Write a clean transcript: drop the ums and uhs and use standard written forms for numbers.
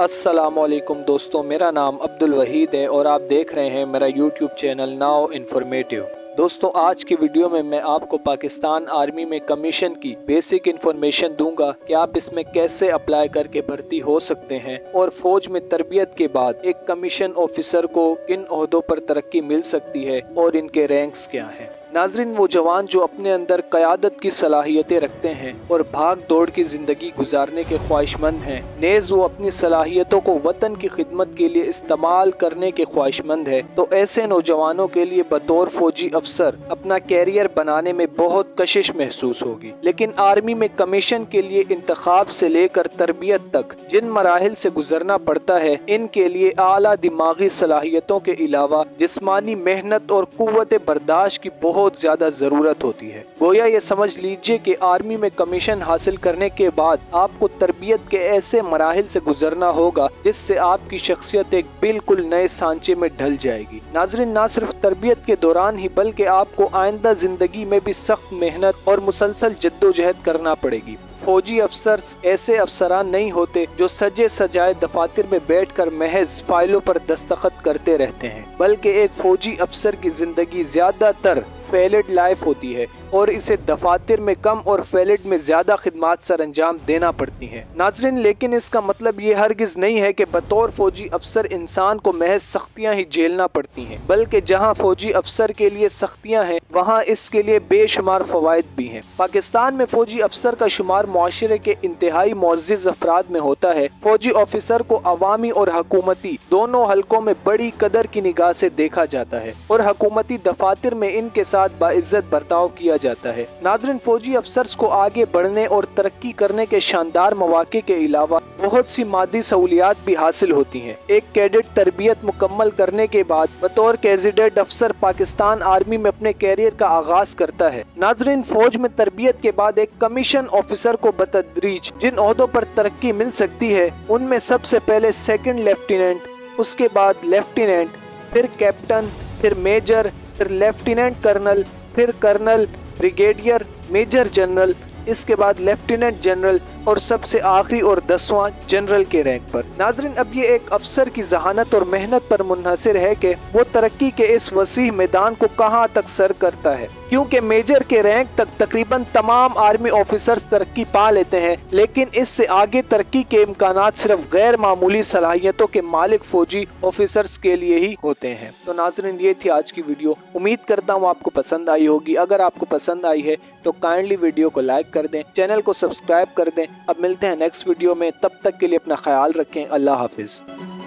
अस्सलामुअलैकुम दोस्तों, मेरा नाम अब्दुल वहीद है और आप देख रहे हैं मेरा YouTube चैनल नाउ इन्फॉर्मेटिव। दोस्तों, आज की वीडियो में मैं आपको पाकिस्तान आर्मी में कमीशन की बेसिक इन्फॉर्मेशन दूंगा कि आप इसमें कैसे अप्लाई करके भर्ती हो सकते हैं और फौज में तरबियत के बाद एक कमीशन ऑफिसर को किन ओहदों पर तरक्की मिल सकती है और इनके रैंक्स क्या हैं। नाजरीन, वो जवान जो अपने अंदर क़यादत की सलाहियतें रखते हैं और भाग दौड़ की ज़िंदगी गुजारने के ख्वाहिशमंद हैं, नेज़ वो अपनी सलाहियतों को वतन की खिदमत के लिए इस्तेमाल करने के ख्वाहिशमंद है, तो ऐसे नौजवानों के लिए बतौर फौजी अफसर अपना कैरियर बनाने में बहुत कशिश महसूस होगी। लेकिन आर्मी में कमीशन के लिए इंतखाब से लेकर तरबियत तक जिन मराहिल से गुजरना पड़ता है, इनके लिए आला दिमागी सलाहियतों के अलावा जिस्मानी मेहनत और क़ुव्वत बर्दाश्त की बहुत ज्यादा जरूरत होती है। गोया ये समझ लीजिए कि आर्मी में कमीशन हासिल करने के बाद आपको तरबियत के ऐसे मराहिल से गुजरना होगा जिससे आपकी शख्सियत एक बिल्कुल नए सांचे में ढल जाएगी। नाजरीन, ना सिर्फ तरबियत के दौरान ही बल्कि आपको आइंदा जिंदगी में भी सख्त मेहनत और मुसलसल जद्दोजहद करना पड़ेगी। फौजी अफसर ऐसे अफसरान नहीं होते जो सजे सजाए दफातर में बैठकर महज फाइलों पर दस्तखत करते रहते हैं, बल्कि एक फौजी अफसर की जिंदगी ज्यादातर फैलेट लाइफ होती है और इसे दफातर में कम और फैलेट में ज्यादा खिदमात सर अंजाम देना पड़ती हैं। नाजरीन, लेकिन इसका मतलब ये हरगिज नहीं है कि बतौर फौजी अफसर इंसान को महज सख्तियाँ ही झेलना पड़ती हैं, बल्कि जहाँ फौजी अफसर के लिए सख्तियाँ हैं वहाँ इसके लिए बेशुमार फवायद भी हैं। पाकिस्तान में फौजी अफसर का शुमार मुआशरे के इंतहाई मोअज़्ज़िज़ अफराद में होता है। फौजी ऑफिसर को अवामी और हकूमती दोनों हलकों में बड़ी कदर की निगाह से देखा जाता है और हकूमती दफातर में इनके साथ बाइज्जत बर्ताव किया जाता है। नाजरीन, फौजी अफसर्स को आगे बढ़ने और तरक्की करने के शानदार मौके के अलावा बहुत सी मादी सहूलियात भी हासिल होती हैं। एक कैडेट तरबियत मुकम्मल करने के बाद बतौर कैडेट अफसर पाकिस्तान आर्मी में अपने कैरियर का आगाज करता है। नाजरीन, फौज में तरबियत के बाद एक कमीशन ऑफिसर को बतदरीज जिन ओहदों पर तरक्की मिल सकती है, उनमें सबसे पहले सेकंड लेफ्टिनेंट, उसके बाद लेफ्टिनेंट, फिर कैप्टन, फिर मेजर, फिर लेफ्टिनेंट कर्नल, फिर कर्नल, ब्रिगेडियर, मेजर जनरल, इसके बाद लेफ्टिनेंट जनरल और सबसे आखिरी और 10वां जनरल के रैंक पर। नाजरीन, अब ये एक अफसर की जहानत और मेहनत पर मुनहसर है कि वो तरक्की के इस वसीह मैदान को कहां तक सर करता है, क्योंकि मेजर के रैंक तक तकरीबन तमाम आर्मी ऑफिसर्स तरक्की पा लेते हैं, लेकिन इससे आगे तरक्की के इम्कानात सिर्फ गैर मामूली सलाहियतों के मालिक फौजी ऑफिसर्स के लिए ही होते हैं। तो नाजरीन, ये थी आज की वीडियो। उम्मीद करता हूँ आपको पसंद आई होगी। अगर आपको पसंद आई है तो काइंडली वीडियो को लाइक कर दें, चैनल को सब्सक्राइब कर दें। अब मिलते हैं नेक्स्ट वीडियो में, तब तक के लिए अपना ख्याल रखें। अल्लाह हाफिज़।